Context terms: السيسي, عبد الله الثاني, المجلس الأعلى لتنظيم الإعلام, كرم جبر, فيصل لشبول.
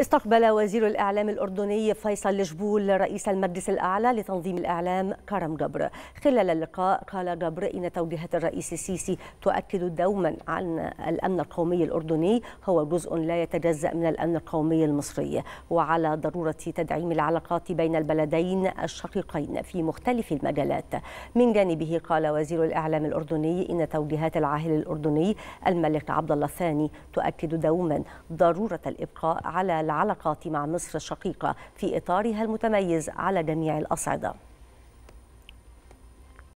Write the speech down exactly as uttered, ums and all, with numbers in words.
استقبل وزير الإعلام الأردني فيصل لشبول رئيس المجلس الأعلى لتنظيم الإعلام كرم جبر. خلال اللقاء قال جبر إن توجيهات الرئيس السيسي تؤكد دوما عن الأمن القومي الأردني هو جزء لا يتجزأ من الأمن القومي المصري، وعلى ضرورة تدعيم العلاقات بين البلدين الشقيقين في مختلف المجالات. من جانبه قال وزير الإعلام الأردني إن توجيهات العاهل الأردني الملك عبد الله الثاني تؤكد دوما ضرورة الإبقاء على العلاقات مع مصر الشقيقة في إطارها المتميز على جميع الأصعدة.